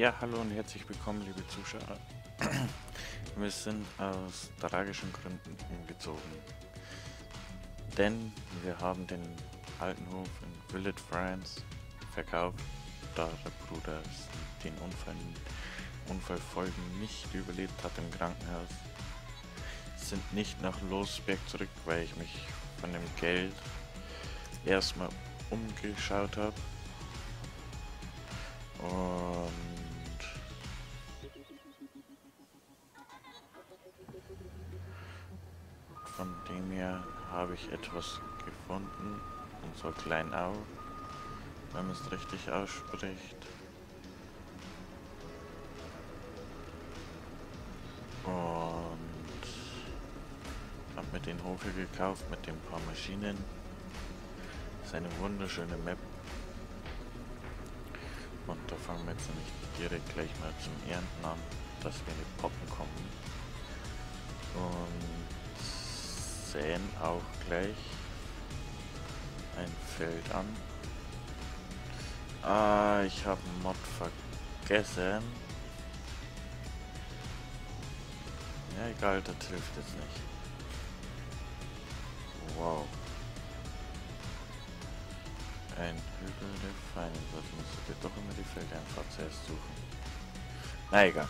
Ja, hallo und herzlich willkommen, liebe Zuschauer. Wir sind aus tragischen Gründen umgezogen. Denn wir haben den alten Hof in Villette, France verkauft, da der Bruder den Unfallfolgen nicht überlebt hat im Krankenhaus. Sind nicht nach Losberg zurück, weil ich mich von dem Geld erstmal umgeschaut habe. Und von dem her habe ich etwas gefunden, und zwar Klein-Au, wenn man es richtig ausspricht. Und habe mir den Hof hier gekauft mit den paar Maschinen. Das ist eine wunderschöne Map. Und da fangen wir jetzt nämlich direkt gleich mal zum Ernten an, dass wir in die Poppen kommen. Und säen auch gleich ein Feld an. Ah, ich habe einen Mod vergessen. Ja, egal, das hilft jetzt nicht. Wow. Ein Hügel der Feinde, das musst du dir doch immer die Felder einfach zuerst suchen. Na egal.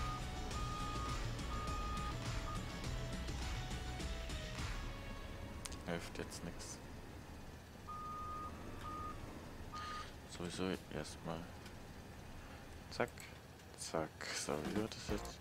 Hilft jetzt nichts. Sowieso erstmal. Zack, zack. So, wie wird das jetzt?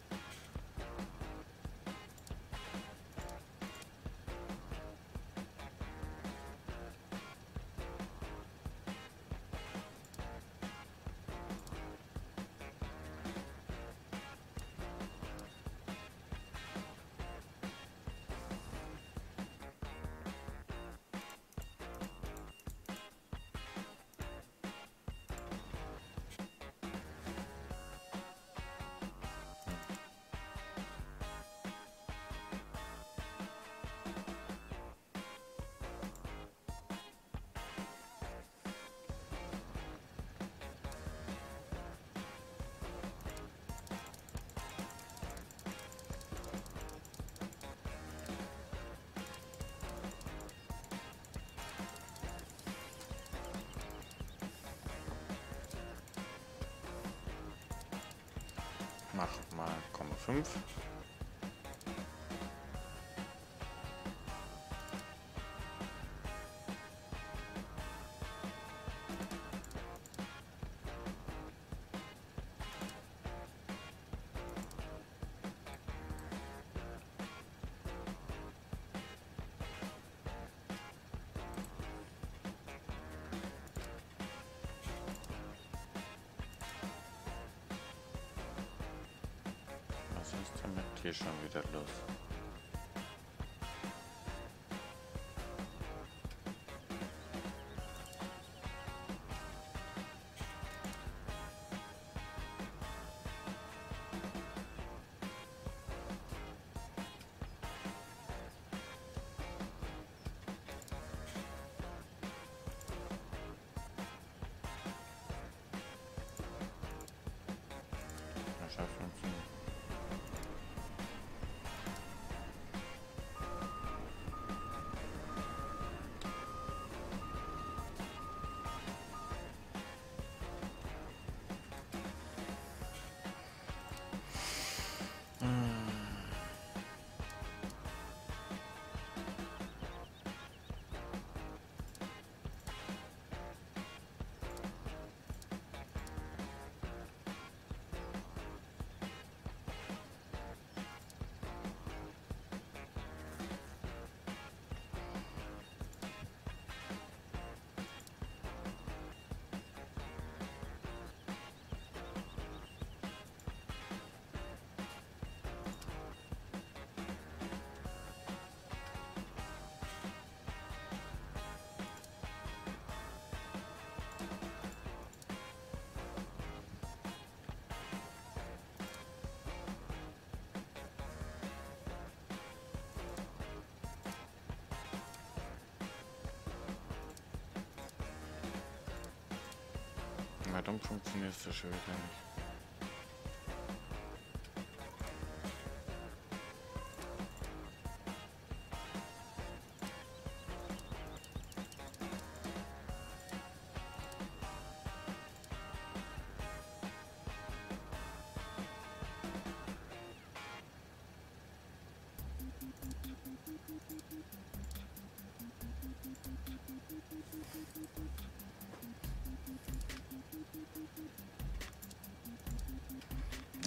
Mach mal 0,5. Ist damit hier schon wieder los. Das schaffen wir nicht. Dann funktioniert das schon wieder nicht.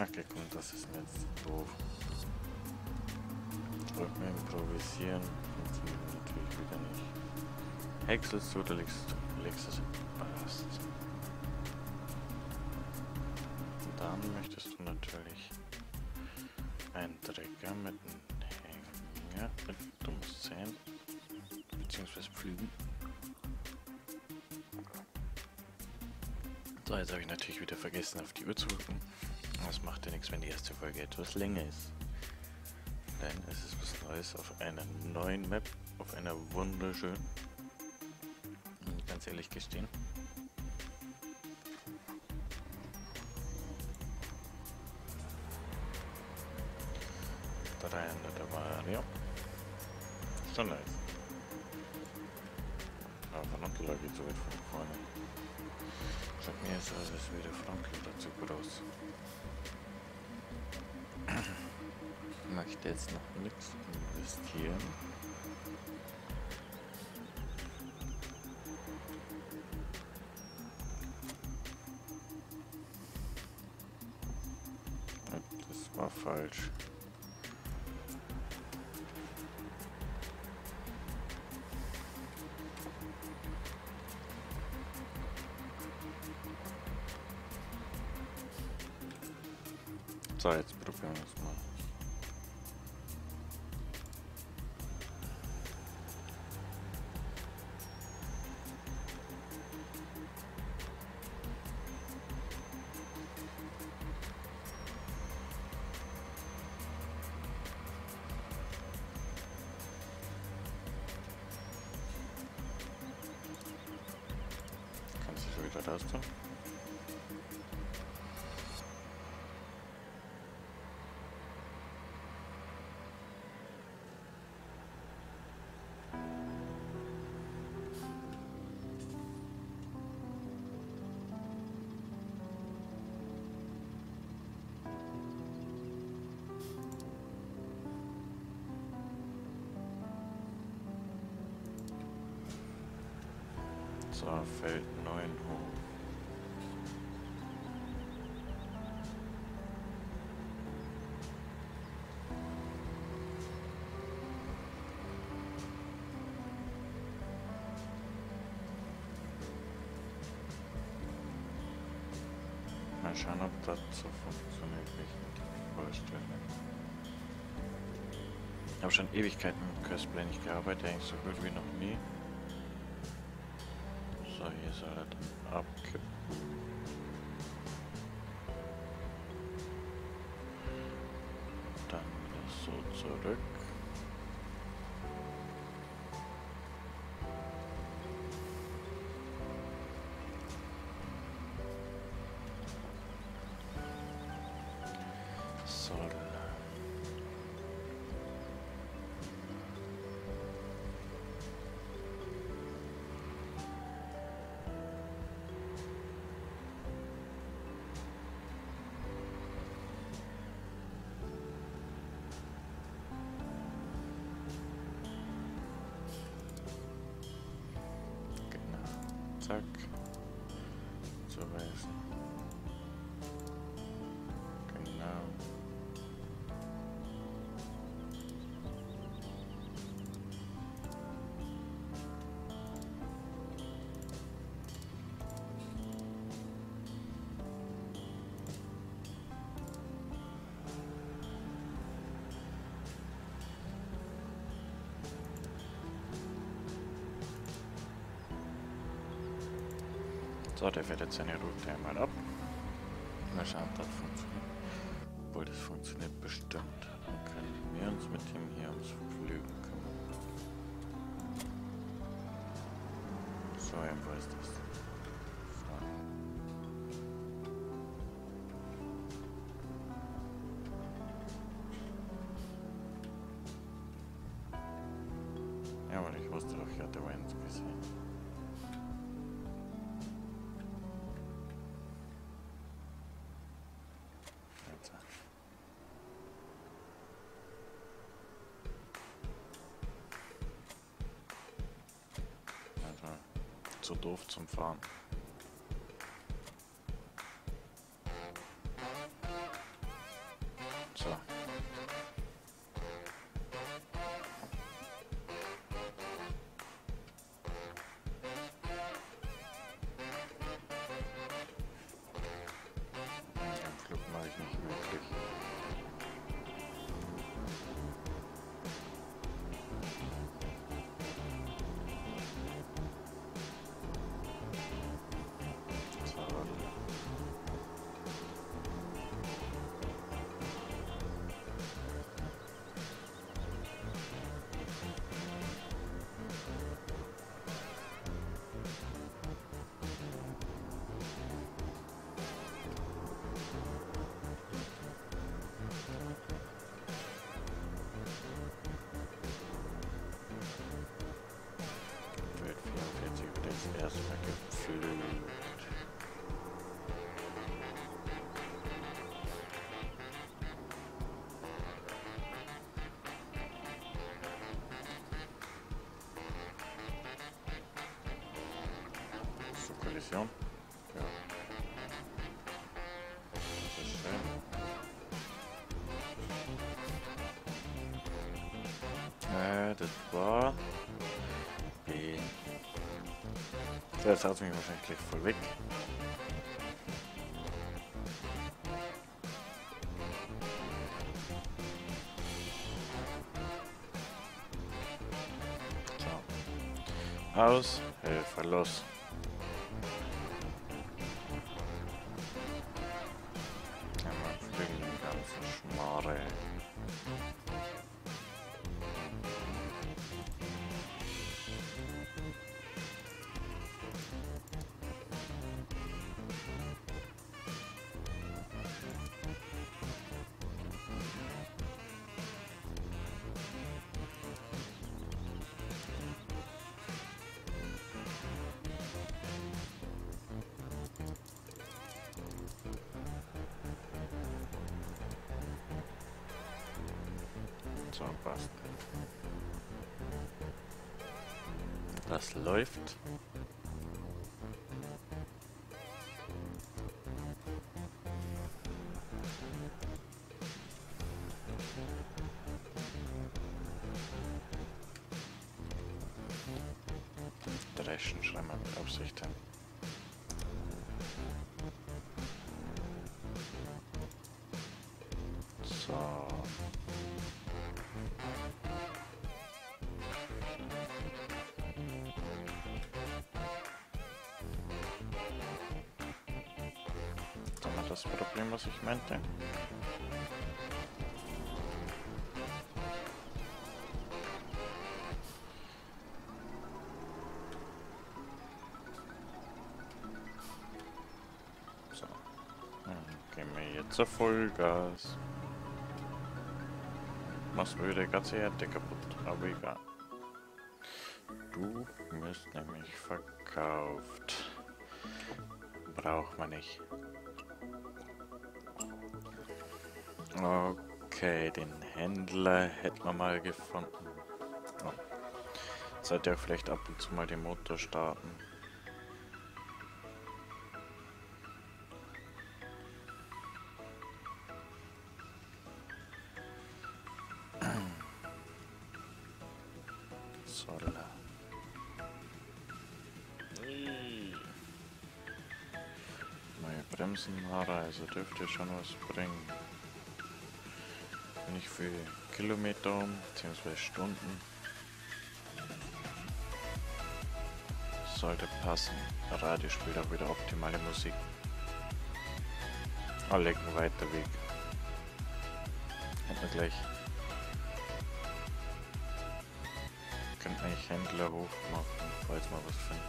Okay, komm, das ist mir jetzt doof. Wollt mir improvisieren, funktioniert natürlich wieder nicht. Häckselst du, du legst es Ballast. Dann möchtest du natürlich einen Trecker mit einem Hänger, mit du musst säen, beziehungsweise pflügen. So, jetzt habe ich natürlich wieder vergessen, auf die Uhr zu gucken. Das macht ja nichts, wenn die erste Folge etwas länger ist. Denn es ist was Neues auf einer neuen Map, auf einer wunderschönen. Ganz ehrlich gestehen. Da rein, da war ja. Schon nice. Aber noch lag ich so weit von vorne. Sag mir jetzt alles wieder Franchila zu groß. Ich möchte jetzt noch nichts investieren. Das war falsch. So, jetzt probieren wir es mal. Kannst du schon wieder raus tun? So, Feld 9 hoch. Mal schauen, ob das so funktioniert, wie ich mir vorstelle. Ich habe schon Ewigkeiten mit Questplan nicht gearbeitet, eigentlich so gut wie noch nie. So, hier soll er dann abkippen. Dann wieder so zurück. So. Zack, zu weisen. Genau. So, der fährt jetzt seine Route einmal ab. Mal schauen, ob das funktioniert. Obwohl, das funktioniert bestimmt. Dann können wir uns mit dem hier ums Pflügen kümmern. So einfach ist das. So. Ja, aber ich wusste doch, ich hatte Wenz gesehen. So doof zum Fahren. erstmal gepflügt. Jetzt haut es mich wahrscheinlich gleich voll weg. So. Aus, Helfer los. Einmal fliegen den ganzen Schmarre. So, passt. Das läuft. Dreschen schreiben wir mit Absicht. So. Das Problem, was ich meinte. So, dann gehen wir jetzt auf Vollgas. Machst du wieder ganze Erde kaputt, aber egal. Du wirst nämlich verkauft. Braucht man nicht. Okay, den Händler hätten wir mal gefunden. Oh. Sollte ja vielleicht ab und zu mal den Motor starten. Sola. Neue Bremsenhaare, also dürfte schon was bringen. Nicht viel Kilometer bzw. Stunden. Sollte passen. Radio spielt auch wieder optimale Musik. Oh, leck, ein weiter Weg. Hätten wir gleich. Können eigentlich Händler hochmachen, falls wir was finden.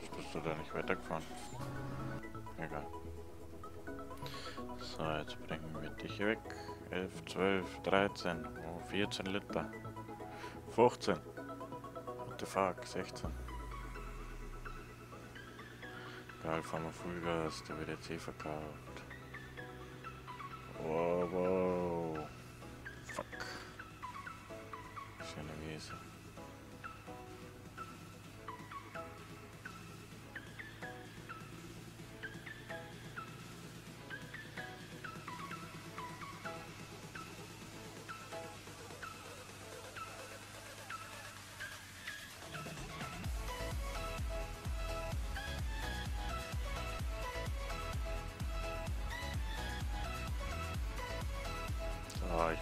Jetzt bist du da nicht weitergefahren. Egal. So, jetzt bringen wir dich weg. 11, 12, 13, oh, 14 Liter. 15. What the fuck, 16. Geil, fahren wir Vollgas, der wird jetzt eh verkauft. Wow, wow. Fuck. Schöne Wiese.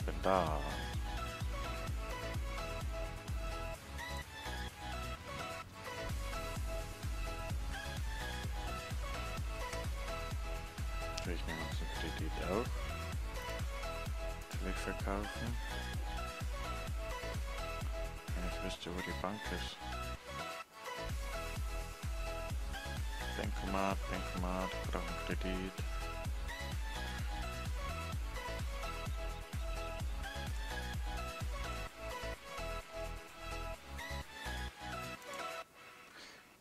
Ich bin da. natürlich noch den Kredit auf. Wegverkaufen. Wenn ich wüsste, wo die Bank ist. Bankomat, Bankomat, brauchen Kredit.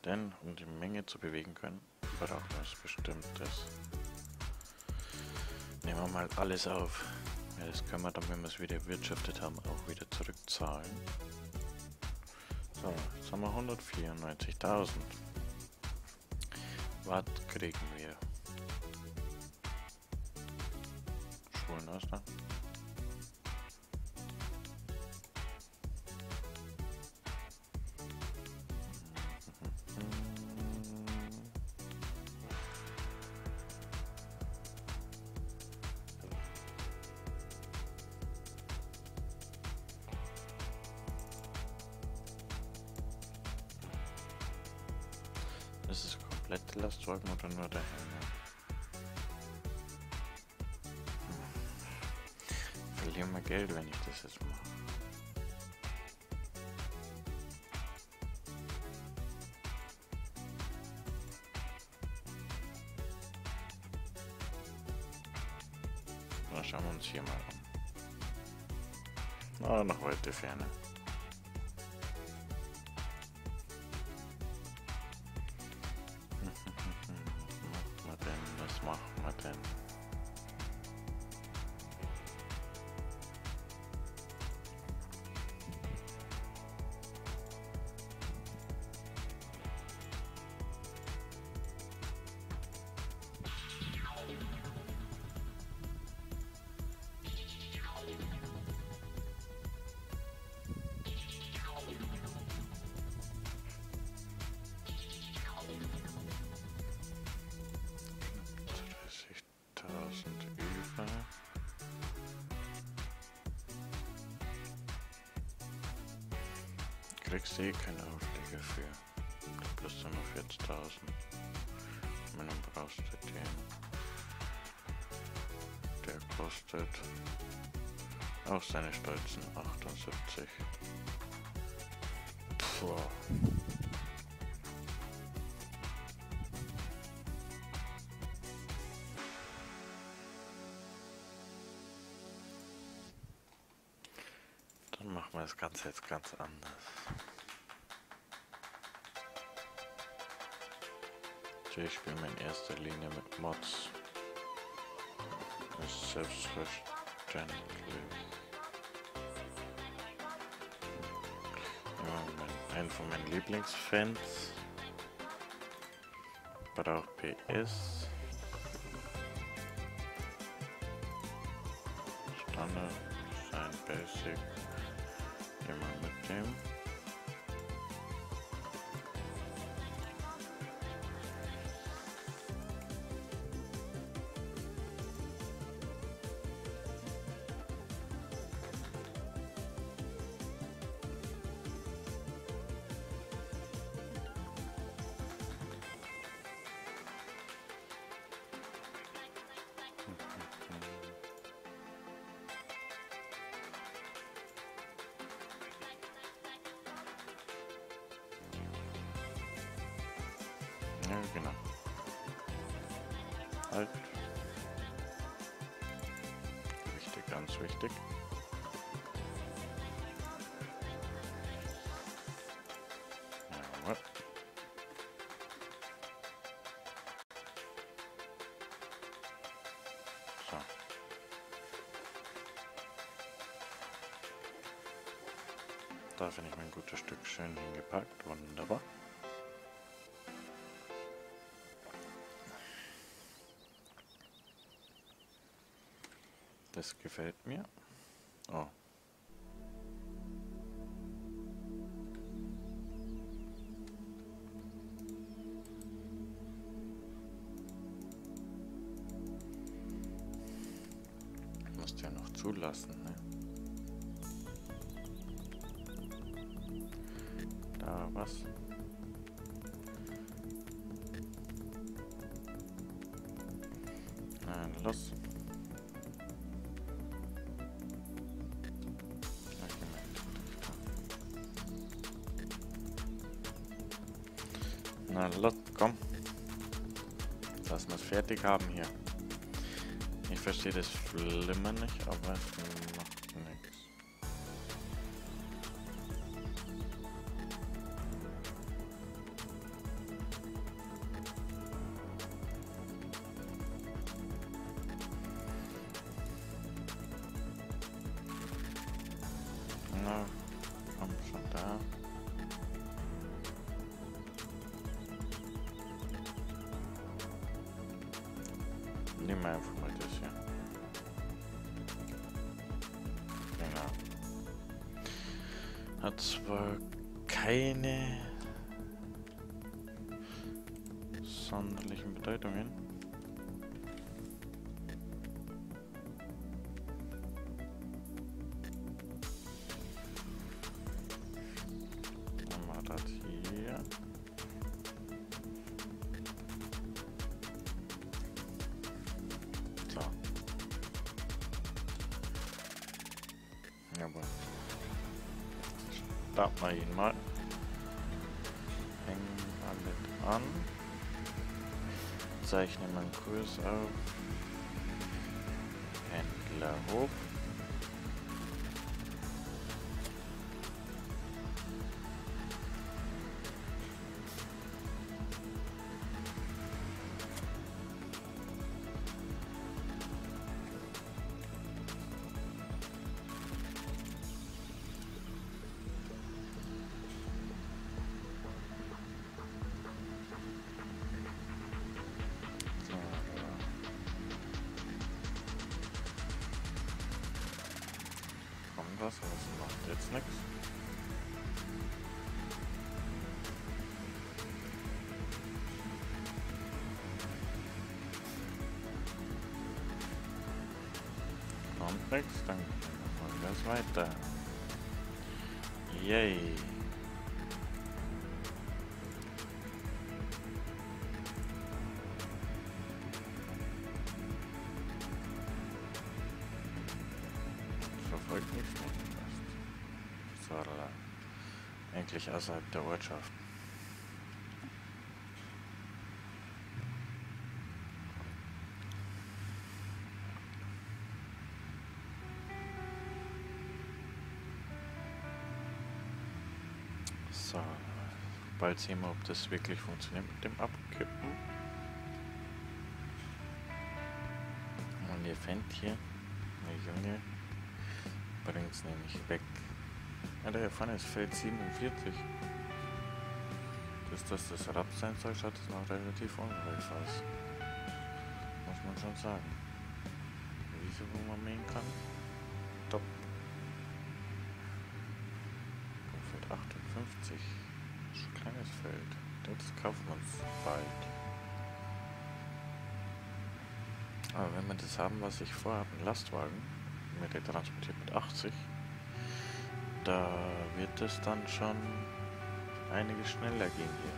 Denn um die Menge zu bewegen können, braucht es bestimmtes. Nehmen wir mal alles auf. Ja, das können wir dann, wenn wir es wieder erwirtschaftet haben, auch wieder zurückzahlen. So, jetzt haben wir 194.000. Was kriegen wir? Schulenausland. Komplette Lastwagen oder nur der Hänger? Ich verliere mal Geld, wenn ich das jetzt mache. Na, schauen wir uns hier mal an. Na, noch weite Ferne. Ich sehe keine Aufschläge für. Plus sind wir 40.000. Und dann brauchst du den. Der kostet auch seine stolzen 78. Puh. Dann machen wir das Ganze jetzt ganz anders. Ich spiele in erster Linie mit Mods. Das ist selbstverständlich. Ja, einen von meinen Lieblingsfans. Braucht PS. Standard, Design, Basic. Immer mit dem. Ja, genau. Halt. Wichtig, ganz wichtig. Jawohl. So. Da finde ich mein gutes Stück schön hingepackt. Wunderbar. Das gefällt mir. Oh. Du musst ja noch zulassen, ne? Da was? Dann los. Na los, komm. Lass mal fertig haben hier. Ich verstehe das Schlimme nicht, aber es macht nichts. Na, komm schon da. Nehmen wir einfach mal das hier. Genau. Hat zwar keine sonderlichen Bedeutungen. Machen wir das hier. Jawohl. Starten wir ihn mal. Hängen wir mit an. Zeichnen wir einen Kurs auf. Händler hoch. Das macht jetzt nichts. Kommt nichts, dann machen wir das weiter. Yay! Verfolgt nichts mehr. Zorla. Eigentlich außerhalb der Ortschaft. So. Bald sehen wir, ob das wirklich funktioniert mit dem Abkippen. Und ihr Fendt hier, der Junge, bringt es nämlich weg. Alter, hier vorne ist Feld 47. Dass das Raps sein soll, schaut es noch relativ unreif aus. Muss man schon sagen. Wieso, wo man mähen kann? Top. Feld 58. Das ist ein kleines Feld. Das kaufen wir uns bald. Aber wenn wir das haben, was ich vorhabe, einen Lastwagen, mit der transportiert mit 80, da wird es dann schon einiges schneller gehen hier.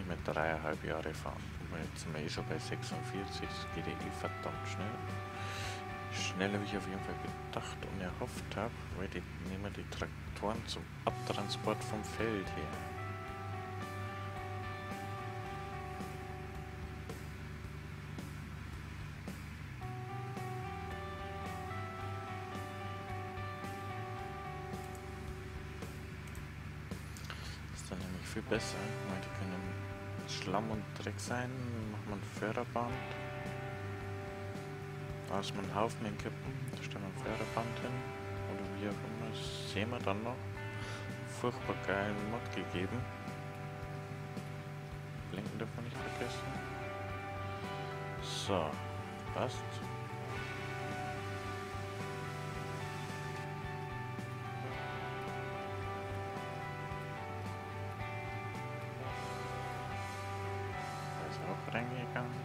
Nicht mehr 3,5 Jahre fahren. Jetzt sind wir eh schon bei 46, das geht eh verdammt schnell. Schneller wie ich auf jeden Fall gedacht und erhofft habe, weil die nehmen die Traktoren zum Abtransport vom Feld her. Nämlich viel besser, weil die können Schlamm und Dreck sein, macht man Förderband, da ist man einen Haufen in Kippen, da stellt man Förderband hin oder wie auch immer, das sehen wir dann noch, furchtbar geilen Mod gegeben, Blinken darf man nicht vergessen, so, passt. Reingegangen.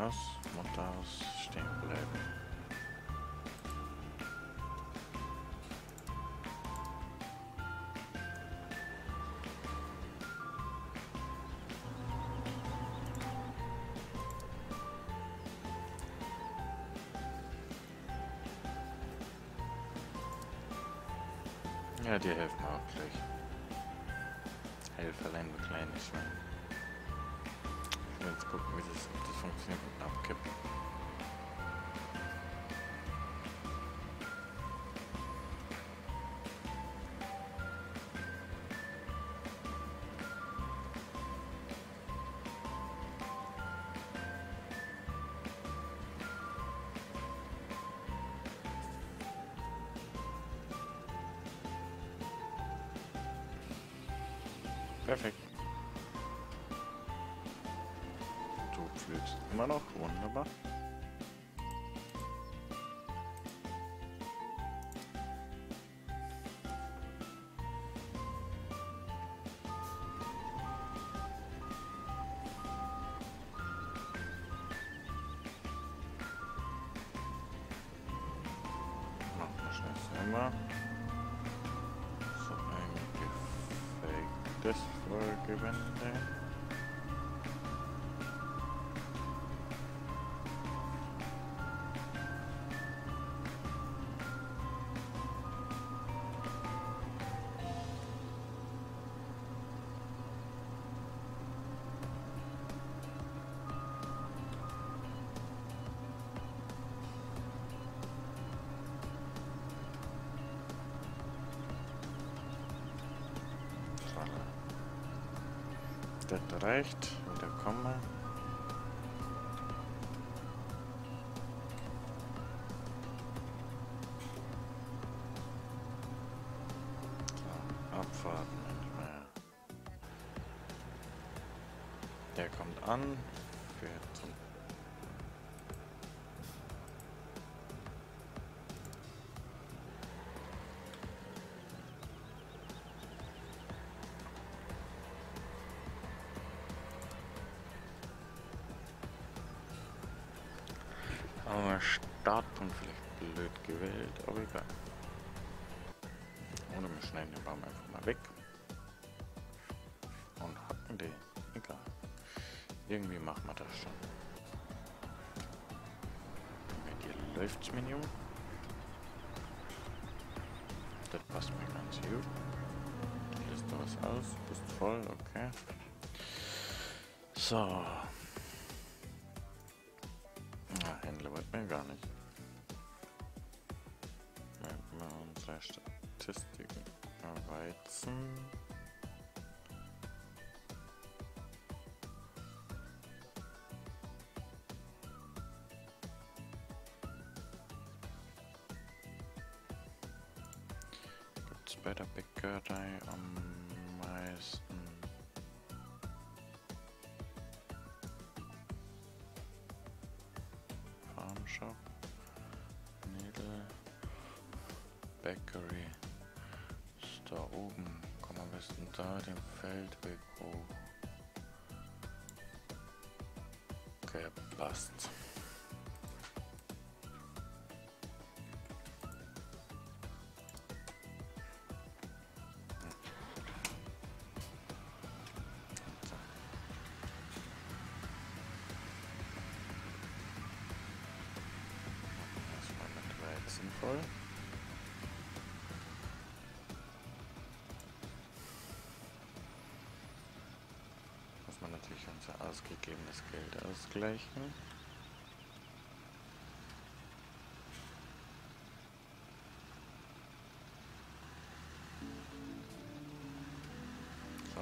Das und das stehen bleiben. Ja, dir helfen wir auch gleich. Helfer allein mit kleinen Schweinen. Ich will jetzt gucken, wie das funktioniert mit Abkippen. Perfekt. Du fühlst immer noch wunderbar. Machen wir schnell selber. So ein gefaktes Folgewende. Das reicht, wieder kommen. So, abwarten manchmal. Der kommt an. Für zum Startpunkt vielleicht blöd gewählt, aber egal. Oder wir schneiden den Baum einfach mal weg. Und hacken den. Egal. Irgendwie machen wir das schon. Bei dir läuft das Menü. Das passt mir ganz gut. Lässt du was aus? Bist voll, okay. So. Mir gar nicht. Merken wir unsere Statistiken erweitern. Gibt es bei der Bäckerei am meisten? Shop, Needle, Bakery, ist da oben, komm am besten da den Feldweg hoch. Okay, passt. Sinnvoll. Muss man natürlich unser ausgegebenes Geld ausgleichen. So.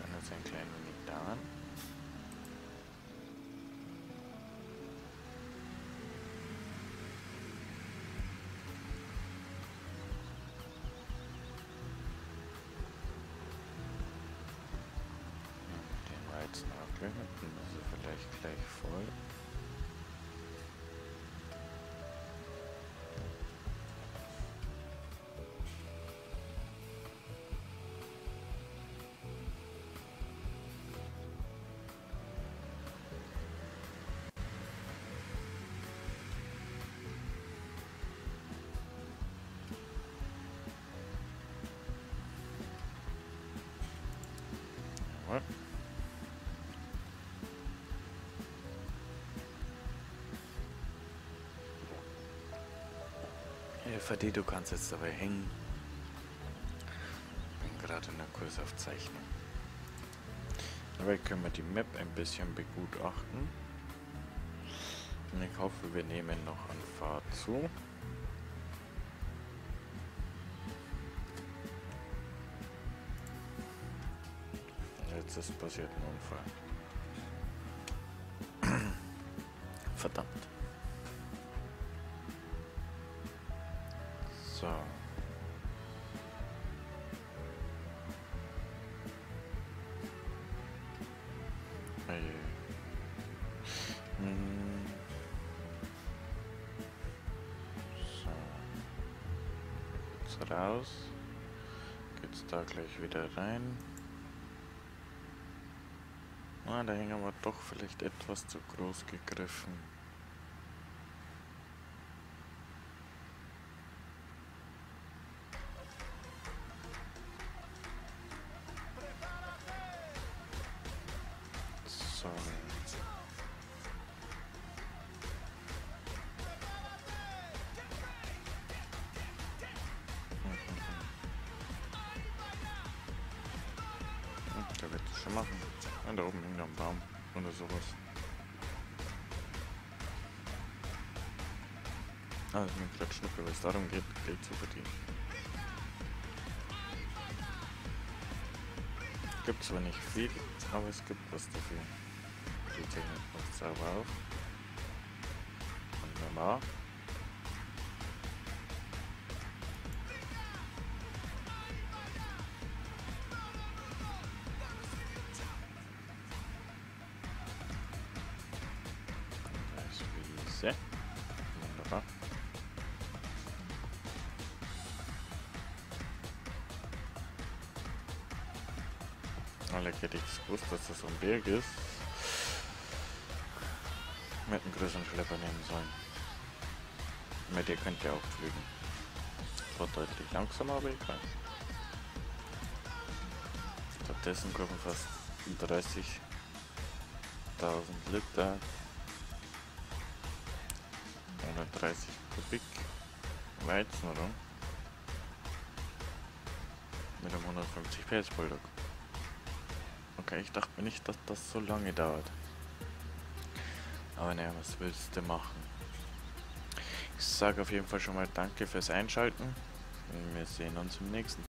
Kann jetzt ein klein wenig dauern. Wir hätten also vielleicht gleich voll. mal. Vati, du kannst jetzt dabei hängen. Bin gerade in der Kursaufzeichnung. Dabei können wir die Map ein bisschen begutachten. Und ich hoffe, wir nehmen noch an Fahrt zu. Jetzt ist passiert ein Unfall. Verdammt. So. So. Geht's raus. Geht's da gleich wieder rein. Ah, da hängen wir doch vielleicht etwas zu groß gegriffen. Ah, ich bin gerade schnuppe, weil es darum geht, Geld zu verdienen. Gibt zwar nicht viel, aber es gibt was dafür. Die Technik macht sauber auf. Wunderbar. Das ist Wiese. Wunderbar. Hätte ich gewusst, dass das ein Berg ist, mit einem größeren Schlepper nehmen sollen. Mit ihr könnt ihr auch fliegen. War deutlich langsamer, aber egal. Stattdessen kommen fast 30.000 Liter, 130 Kubik Weizen rum mit einem 150 PS Bulldog. Okay, ich dachte mir nicht, dass das so lange dauert. Aber naja, was willst du machen? Ich sage auf jeden Fall schon mal Danke fürs Einschalten. Und wir sehen uns im nächsten Mal.